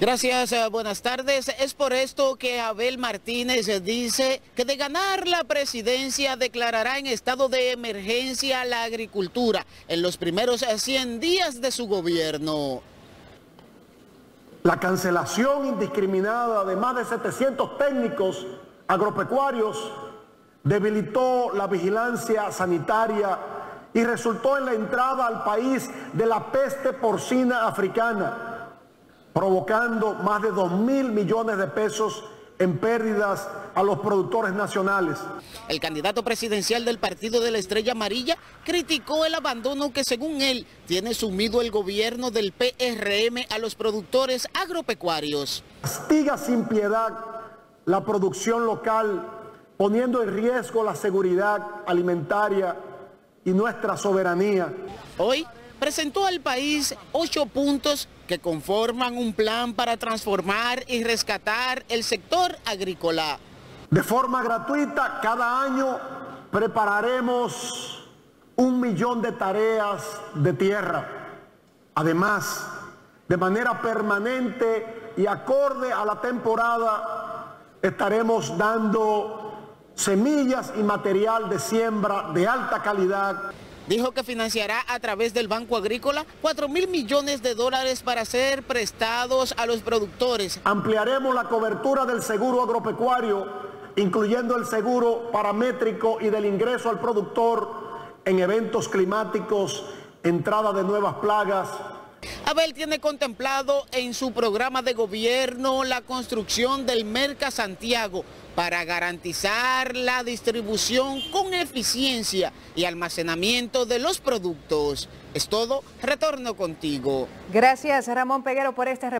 Gracias, buenas tardes. Es por esto que Abel Martínez dice que de ganar la presidencia declarará en estado de emergencia la agricultura en los primeros 100 días de su gobierno. La cancelación indiscriminada de más de 700 técnicos agropecuarios debilitó la vigilancia sanitaria y resultó en la entrada al país de la peste porcina africana, provocando más de 2.000 millones de pesos en pérdidas a los productores nacionales. El candidato presidencial del Partido de la Estrella Amarilla criticó el abandono que, según él, tiene sumido el gobierno del PRM a los productores agropecuarios. Castiga sin piedad la producción local, poniendo en riesgo la seguridad alimentaria y nuestra soberanía. Hoy presentó al país 8 puntos que conforman un plan para transformar y rescatar el sector agrícola. De forma gratuita, cada año prepararemos 1 millón de tareas de tierra. Además, de manera permanente y acorde a la temporada, estaremos dando semillas y material de siembra de alta calidad. Dijo que financiará a través del Banco Agrícola 4.000 millones de dólares para ser prestados a los productores. Ampliaremos la cobertura del seguro agropecuario, incluyendo el seguro paramétrico y del ingreso al productor en eventos climáticos, entrada de nuevas plagas. Abel tiene contemplado en su programa de gobierno la construcción del Mercasantiago para garantizar la distribución con eficiencia y almacenamiento de los productos. Es todo, retorno contigo. Gracias, Ramón Peguero, por este reporte.